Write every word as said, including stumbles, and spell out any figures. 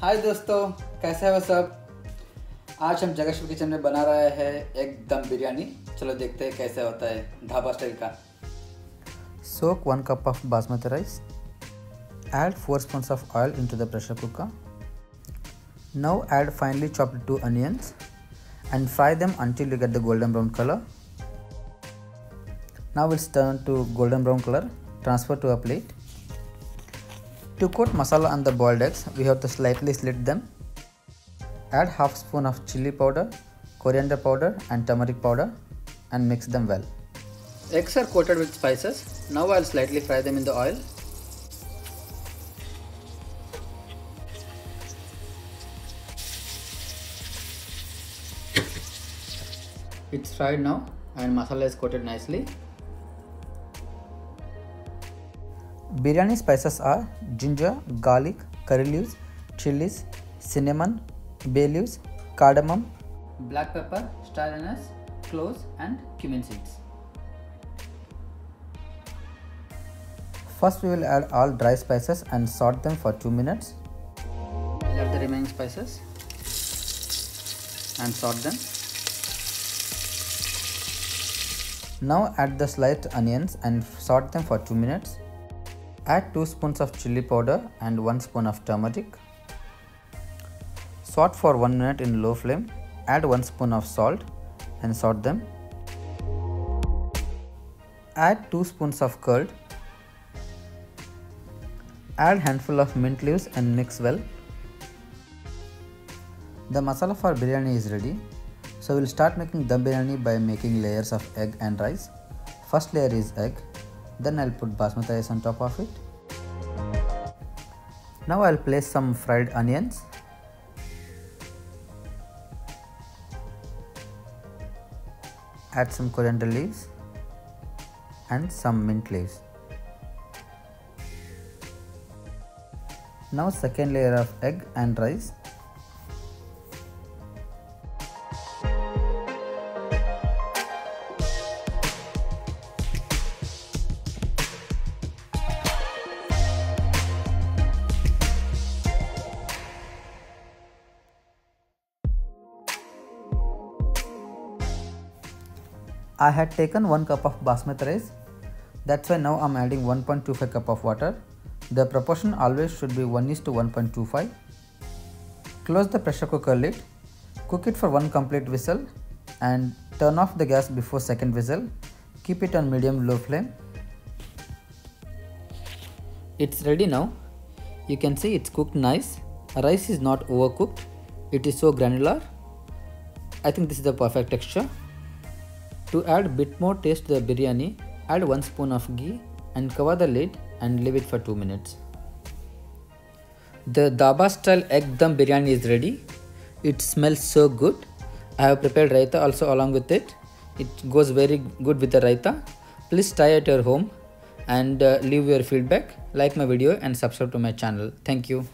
हाय दोस्तों, कैसे हो सब। आज हम जगत शुभ किचन में बना रहे हैं एक दम बिरयानी। चलो देखते हैं कैसे होता है ढाबा स्टाइल का। Soak one cup of basmati rice. Add four spoons of oil into the pressure cooker. Now add finely chopped two onions and fry them until you get the golden brown color. Now it's turned to golden brown color. Transfer to a plate. To coat masala on the boiled eggs, we have to slightly slit them. Add half spoon of chili powder, coriander powder and turmeric powder and mix them well. Eggs are coated with spices. Now I'll slightly fry them in the oil. It's fried now and masala is coated nicely. Biryani spices are ginger, garlic, curry leaves, chilies, cinnamon, bay leaves, cardamom, black pepper, star anise, cloves and cumin seeds. First we will add all dry spices and saute them for two minutes. We'll add the remaining spices and saute them. Now add the sliced onions and saute them for two minutes. Add two spoons of chili powder and one spoon of turmeric. Saute for one minute in low flame. Add one spoon of salt and saute them. Add two spoons of curd. Add handful of mint leaves and mix well. The masala for biryani is ready. So we'll start making dum biryani by making layers of egg and rice. First layer is egg. Then I'll put basmati rice on top of it. Now I'll place some fried onions. Add some coriander leaves and some mint leaves. Now second layer of egg and rice. I had taken one cup of basmati rice, that's why now I'm adding one point two five cup of water. The proportion always should be one is to one point two five. Close the pressure cooker lid, cook it for one complete whistle and turn off the gas before second whistle. Keep it on medium low flame. It's ready now. You can see it's cooked nice. Rice is not overcooked. It is so granular. I think this is the perfect texture. To add a bit more taste to the biryani, add one spoon of ghee and cover the lid and leave it for two minutes. The Dhaba style egg dum biryani is ready. It smells so good. I have prepared raita also along with it. It goes very good with the raita. Please try at your home and leave your feedback, like my video and subscribe to my channel. Thank you.